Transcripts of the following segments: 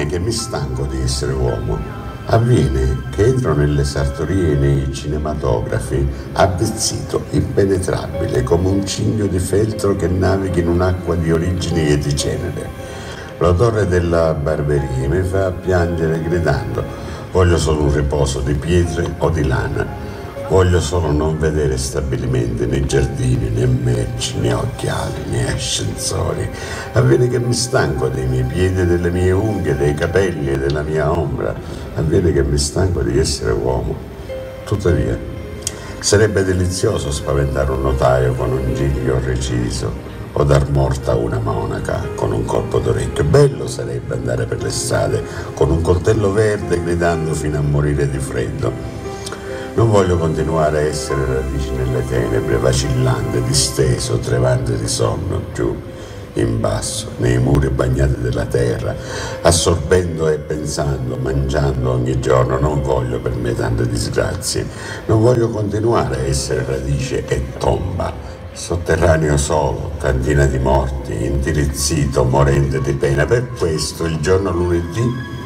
avviene che mi stanco di essere uomo, avviene che entro nelle sartorie e nei cinematografi avvezzito, impenetrabile, come un cigno di feltro che navighi in un'acqua di origini e di cenere. L'odore della barberia mi fa piangere gridando, voglio solo un riposo di pietre o di lana, voglio solo non vedere stabilimenti, né giardini, né merci, né occhiali, né ascensori. Avviene che mi stanco dei miei piedi, delle mie unghie, dei capelli e della mia ombra. Avviene che mi stanco di essere uomo. Tuttavia, sarebbe delizioso spaventare un notaio con un giglio reciso o dar morta una monaca con un colpo d'orecchio. Bello sarebbe andare per le strade con un coltello verde gridando fino a morire di freddo. Non voglio continuare a essere radici nelle tenebre, vacillante, disteso, tremante di sonno, giù, in basso, nei muri bagnati della terra, assorbendo e pensando, mangiando ogni giorno. Non voglio per me tante disgrazie, non voglio continuare a essere radice e tomba, sotterraneo solo, cantina di morti, indirizzito, morente di pena. Per questo il giorno lunedì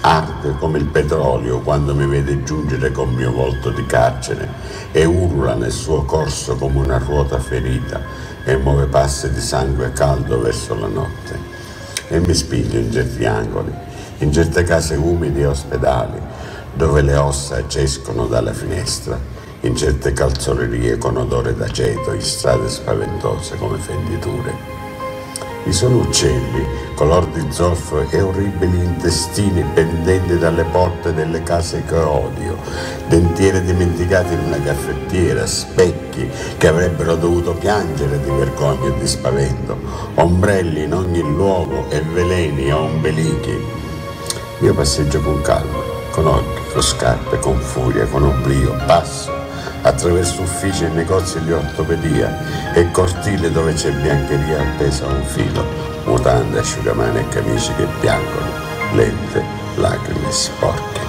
arde come il petrolio quando mi vede giungere col mio volto di carcere e urla nel suo corso come una ruota ferita e muove passi di sangue caldo verso la notte e mi spiglio in certi angoli, in certe case umide e ospedali dove le ossa cescono dalla finestra, in certe calzolerie con odore d'aceto, in strade spaventose come fenditure. Vi sono uccelli, color di zolfo e orribili intestini pendenti dalle porte delle case che odio, dentiere dimenticate in una caffettiera, specchi che avrebbero dovuto piangere di vergogna e di spavento, ombrelli in ogni luogo e veleni o ombelichi. Io passeggio con calma, con occhi, con scarpe, con furia, con oblio, passo attraverso uffici e negozi di ortopedia e cortile dove c'è biancheria appesa a un filo, mutande, asciugamani e camici che piangono, lente, lacrime sporche.